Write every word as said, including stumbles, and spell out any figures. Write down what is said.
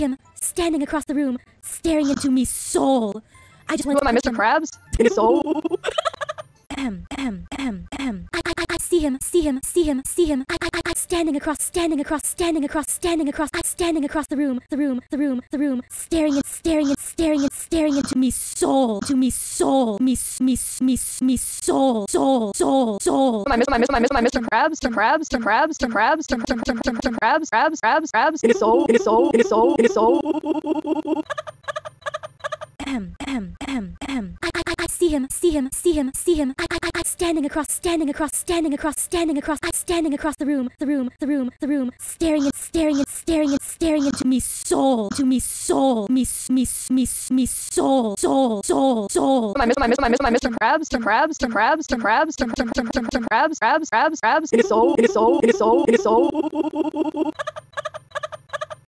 him standing across the room, staring into me soul. I just want to. Am I Mister Krabs? Soul. Ahem, ahem, ahem, ahem. I, I, I see him, see him, see him, see him. I, I, I, I standing across, standing across, standing across, standing across. I standing across the room, the room, the room, the room, staring and staring and staring and staring into me soul, to me soul, me, me, me, me soul, soul, soul, soul. Am I Mister Krabs? To Krabs? To Krabs? To Krabs? To Krabs? Krabs? Krabs? Krabs? Soul, soul, soul, soul. Ahem, ahem, ahem, ahem. I, I, I see him, see him, see him, see him. I, I, I standing across, standing across, standing across, standing across. I standing across the room, the room, the room, the room, staring and staring and staring and staring into me soul, to me soul, me, me, me, me soul, soul, soul, soul. Am I Mister Krabs? To Krabs? To Krabs? To Krabs? To Krabs? Krabs? Krabs? Krabs? Krabs? Soul, soul, soul, soul.